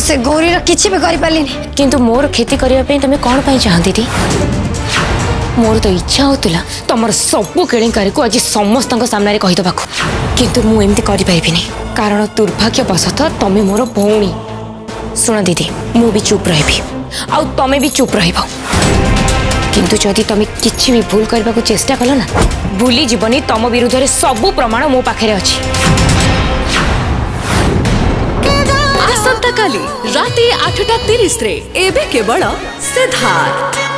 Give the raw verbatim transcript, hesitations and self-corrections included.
से गौरीर किसी भी कर मोर खेती करने तुम कौन चाहती थी मोर तो इच्छा होता तुम सबू केणेकारी आज समस्त सामने कहीदे कि मुझे करें कारण दुर्भाग्यवशत तुम्हें मोर भौणी सुना दीदी मु भी चुप रही आउ तमे भी चुप रहिबो किंतु जदि तमे किछि भी भूल करबा को चेष्टा कलो ना भूली जीवनी तम विरुद्ध रे सबु प्रमाण मो पाखरे अछि। आसंता काली राती आठ टा तीस रे एबे केवल सिद्धार्थ।